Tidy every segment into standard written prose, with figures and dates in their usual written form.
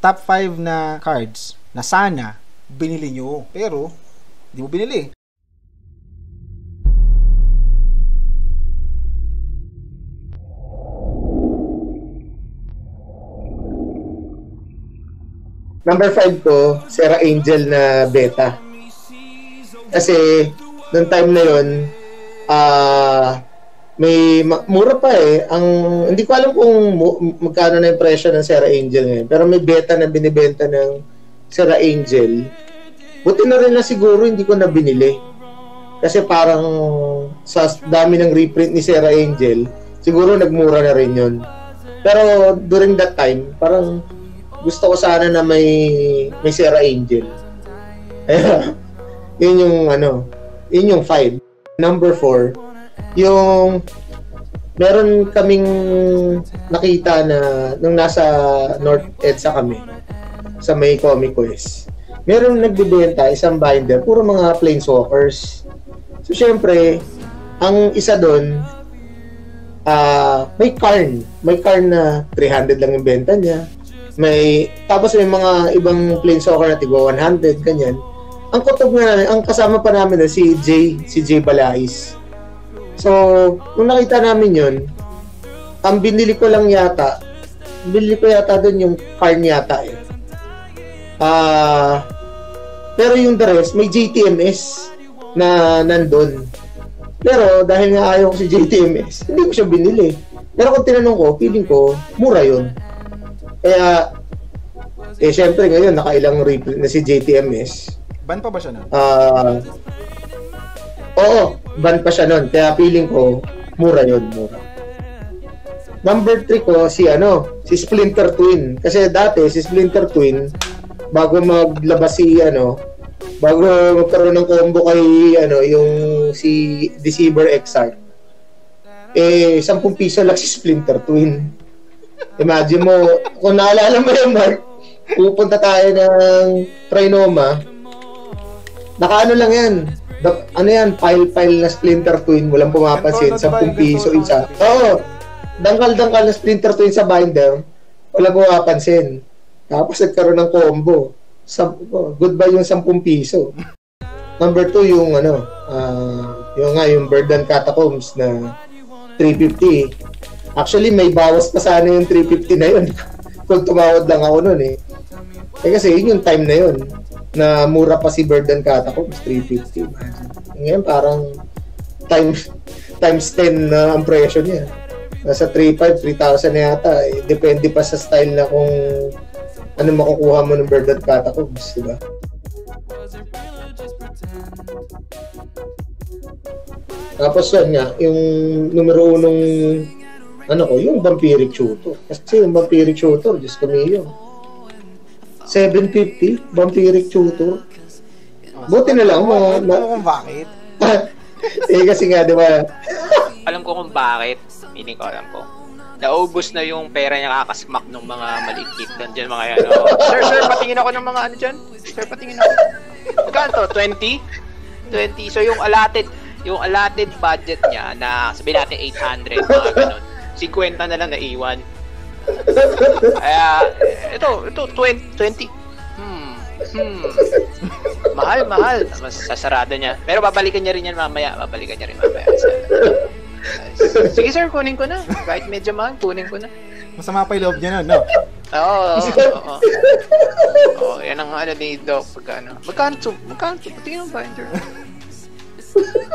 top 5 na cards na sana binili nyo pero hindi mo binili. Number 5 ko, Serra Angel na beta. Kasi noong time na yun, may mura pa eh. Ang hindi ko alam kung magkano na yung presyo ng Serra Angel ngayon. Pero may beta na binibenta ng Serra Angel. Buti na rin na siguro hindi ko na binili. Kasi parang sa dami ng reprint ni Serra Angel, siguro nagmura na rin yun. Pero during that time, parang gusto ko sana na may Serra Angel. Ayun, yun yung ano, yun yung 5. Number 4, yung meron kaming nakita na nung nasa North EDSA kami sa may Comic Quest. Meron nagbebenta isang binder, puro mga planeswalkers. So syempre, ang isa doon may Karn na 300 lang yung benta niya. Tapos may mga ibang planeswalker na tigwa 100, ganyan. Ang kutob nga namin, ang kasama pa namin na si J Balais. So, nung nakita namin yun, ang binili ko yata dun yung Karn yata eh. Pero yung the rest, may JTMS na nandun. Pero dahil nga ayaw ko si JTMS, hindi ko siya binili. Pero kung tinanong ko, feeling ko, mura yun. Kaya, syempre ngayon, nakailang reprint na si JTMS. Ban pa ba siya nun? Oo, ban pa siya nun. Kaya feeling ko, mura yun, mura. Number 3 ko, si Splinter Twin. Kasi dati, si Splinter Twin, bago magkaroon ng combo kay, yung si Deceiver Exarch, eh, 10 piso lang si Splinter Twin. Imagine mo, kung naalala mo yung Mark, pupunta tayo ng Trinoma. Nakaano lang yan. Pile-pile na Splinter Twin. Walang pumapansin. 10 piso isa. Oo. Dangkal-dangkal na Splinter Twin sa binder. Walang pumapansin. Tapos nagkaroon ng combo. Goodbye yung 10 piso. Number 2 yung yung Burden Catacombs na 350. Actually, may bawas pa sana yung 350 na yun. Kung tumawad lang ako nun eh. Kasi yun yung time na yun. Na mura pa si Burden Catacombs, 350. Ngayon parang times 10 na ang presyo niya. Nasa 3,500, 3,000 na yata. Eh, depende pa sa style na kung ano makukuha mo ng Burden Catacombs, diba? Tapos yun nga, yung numero 1 yung Vampiric Tutor. Kasi yung Vampiric Tutor, Diyos ko niyo. 750, Vampiric Tutor. Buti na lang. Alam ko kung bakit. Kasi nga, di ba? Alam ko kung bakit. Meaning ko, alam ko. Naubos na yung pera niya kakasmak ng mga malikit. Nandiyan mga yan. Oh. Sir, patingin ako ng mga ano dyan. Sir, patingin ako. Magkano? 20? 20. So yung allotted budget niya na sabihin natin 800, mga ganun. 50 na lang naiwan. Kaya, ito, 20. Mahal. Mas sasarado niya. Pero babalikan niya rin mamaya. Sige sir, kunin ko na. Kahit medyo mahal, kunin ko na. Masama pa yung loob niya nun, no? Oo. Oo, yan ang ano ni Doc. Magkano? Tingin ang binder.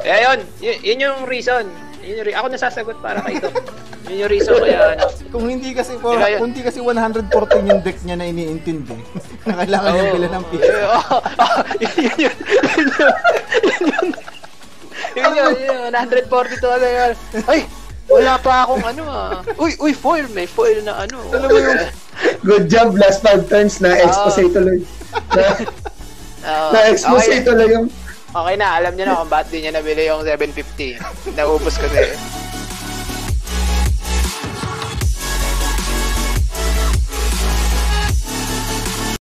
Kaya yun yung reason. Ako nasasagot para kay Doc. Yun yung reason kaya Kung hindi kasi po, kunti kasi 114 yung deck niya na iniintindi na kailangan niya bilhin ng piso. Yun, 140 to agad. Ay, wala pa akong Uy, foil. May foil na ano. Good job, last 5 turns na expose tuloy. Na expose tuloy yung... Okay na, alam niyo na kung bakit din niya nabili yung 750. Naubos kasi.